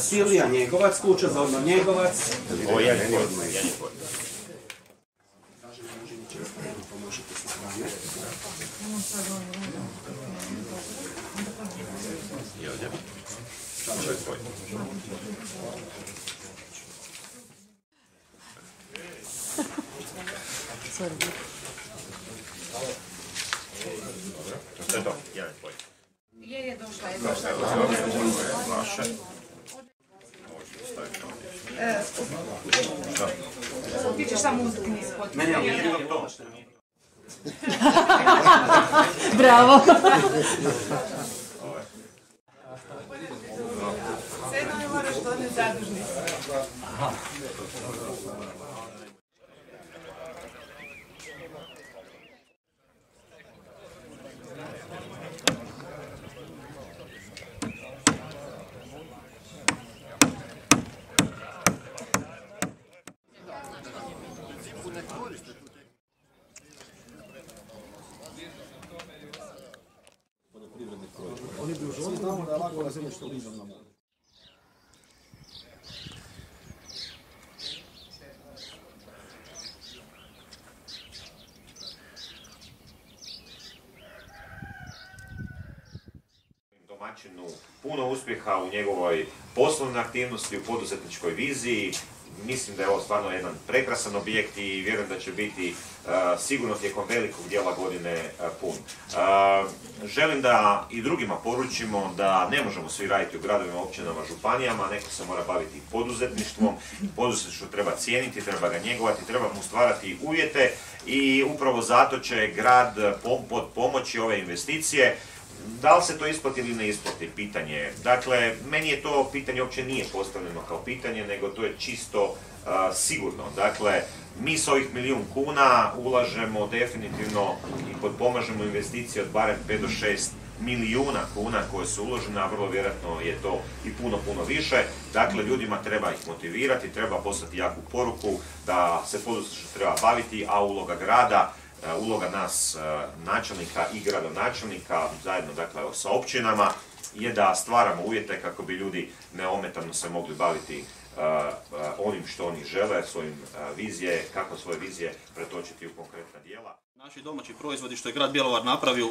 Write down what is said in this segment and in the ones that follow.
Silvia Njegovac, kuća za odmor Njegovac. Ti ćeš samo uzeti niz potpuno. Bravo! Sedam je moraš to ne zadužni. Oni znamo da je lako na zemlje što ližem na moru. Domaćinu puno uspjeha u njegovoj poslovnoj aktivnosti, u poduzetničkoj viziji. Mislim da je ovo stvarno jedan prekrasan objekt i vjerujem da će biti sigurno tijekom velikog dijela godine pun. Želim da i drugima poručimo da ne možemo svi raditi u gradovima, općinama, županijama, neko se mora baviti poduzetništvom, poduzetništvo treba cijeniti, treba ga njegovati, treba mu stvarati uvjete i upravo zato će grad pod pomoći ove investicije. Da li se to isplati ili ne isplati, pitanje je. Dakle, meni je to pitanje uopće nije postavljeno kao pitanje, nego to je čisto sigurno. Dakle, mi s ovih $1 milijun kuna ulažemo definitivno i potpomažemo investicije od barem 5 do 6 milijuna kuna koje su uložene, a vrlo vjerojatno je to i puno, puno više. Dakle, ljudima treba ih motivirati, treba poslati jaku poruku da se poduzetništvom treba baviti, a uloga grada, uloga nas načelnika i gradonačelnika, zajedno dakle sa općinama, je da stvaramo uvjete kako bi ljudi neometano se mogli baviti onim što oni žele, svojim vizije, kako svoje vizije pretočiti u konkretna djela. Naši domaći proizvodi što je grad Bjelovar napravio,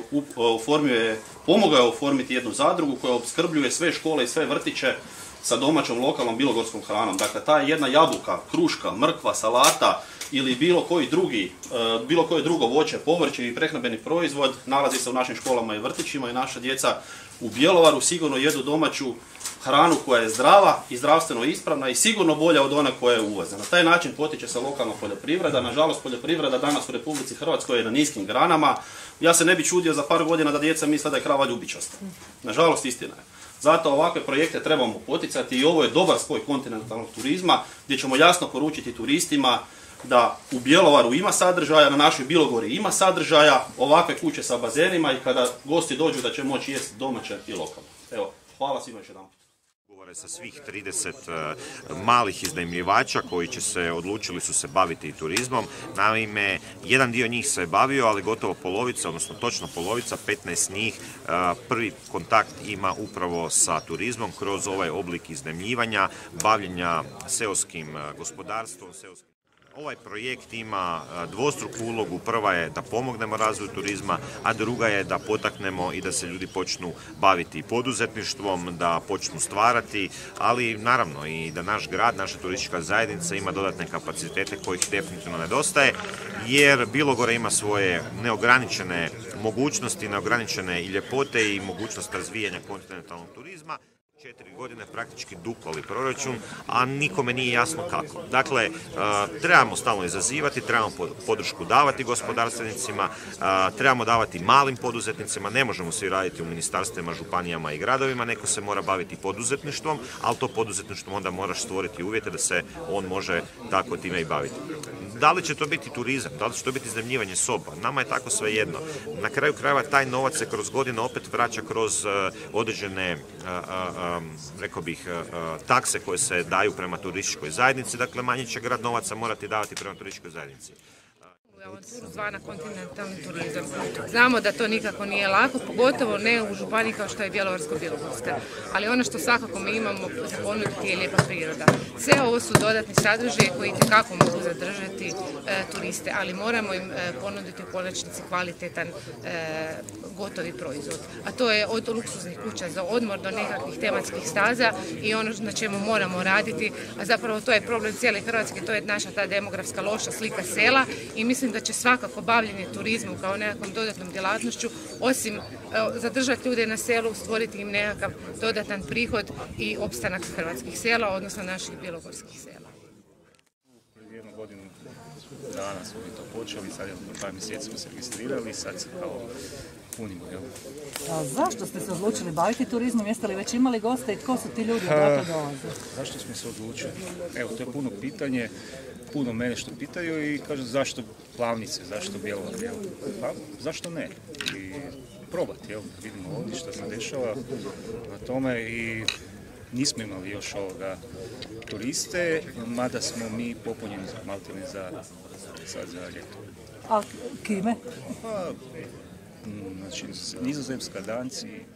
pomogao je oformiti jednu zadrugu koja opskrbljuje sve škole i sve vrtiće sa domaćom lokalnom bilogorskom hranom. Dakle, ta jedna jabuka, kruška, mrkva, salata ili bilo koje drugo voće, povrće i prehrambeni proizvod nalazi se u našim školama i vrtićima i naša djeca u Bjelovaru sigurno jedu domaću hranu koja je zdrava i zdravstveno ispravna i sigurno bolja od one koja je uvozna. Na taj način potiče se lokalna poljoprivreda. Nažalost, poljoprivreda danas u Republici Hrvatskoj je na niskim granama. Ja se ne bi čudio za par godina da djeca misle da je krava ljubičasta. Nažalost, istina je. Zato ovakve projekte trebamo poticati i ovo je dobar spoj kontinentalnog turizma gdje ćemo jasno poručiti turistima da u Bjelovaru ima sadržaja, na našoj Bilogori ima sadržaja, ovakve kuće sa bazenima i kada gosti dođu da će moći jesti domaće i lokalno. Evo, hvala svima još jedanput. Sa svih 30 malih iznajmljivača koji će se odlučili su se baviti turizmom. Naime, jedan dio njih se je bavio, ali gotovo polovica, odnosno točno polovica, 15 njih prvi kontakt ima upravo sa turizmom kroz ovaj oblik iznajmljivanja, bavljenja seoskim gospodarstvom, seoskim. Ovaj projekt ima dvostruku ulogu, prva je da pomognemo razvoju turizma, a druga je da potaknemo i da se ljudi počnu baviti poduzetništvom, da počnu stvarati, ali naravno i da naš grad, naša turistička zajednica ima dodatne kapacitete kojih definitivno nedostaje, jer Bilogora ima svoje neograničene mogućnosti, neograničene i ljepote i mogućnost razvijanja kontinentalnog turizma. 4 godine praktički duplali proračun, a nikome nije jasno kako. Dakle, trebamo stalno izazivati, trebamo podršku davati gospodarstvenicima, trebamo davati malim poduzetnicima, ne možemo svi raditi u ministarstvima, županijama i gradovima, neko se mora baviti poduzetništvom, ali to poduzetništvo onda moraš stvoriti uvjete da se on može tako time i baviti. Da li će to biti turizam, da li će to biti iznajmljivanje soba, nama je tako sve jedno. Na kraju krajeva taj novac se kroz godine opet vraća kroz određene, rekao bih, takse koje se daju prema turističkoj zajednici, dakle manje će grad novaca morati davati prema turističkoj zajednici. Zvana kontinentalni turizam. Znamo da to nikako nije lako, pogotovo ne u županiji kao što je Bjelovarsko-bilogorska. Ali ono što svakako mi imamo za ponuditi je lijepa priroda. Sve ovo su dodatni sadržaji koji itekako mogu zadržati turiste, ali moramo im ponuditi u konačnici kvalitetan gotovi proizvod. A to je od luksuznih kuća za odmor do nekakvih tematskih staza i ono na čemu moramo raditi. A zapravo to je problem cijele Hrvatske, to je naša ta demografska loša slika sela i mislim da će svakako bavljenje turizmom kao nekakvom dodatnom djelatnošću, osim zadržati ljude na selu, stvoriti im nekakav dodatan prihod i opstanak hrvatskih sela, odnosno naših bjelogorskih sela. Prije jednu godinu dana smo mi to počeli, sad je od 2 mjeseca smo se registrirali i sad se kao punimo. Zašto ste se odlučili baviti turizmom? Jeste li već imali goste i tko su ti ljudi odakle dolaze? Zašto smo se odlučili? Evo, to je puno pitanje. Puno mene što pitaju i kažu zašto Plavnice, zašto Bjelovar, pa zašto ne? I probati, evo, vidimo ovdje što se dešava na tome i nismo imali još ovoga turiste, mada smo mi popunjeni maltene za ljeto. A kime? Pa, znači, Nizozemska, Danci.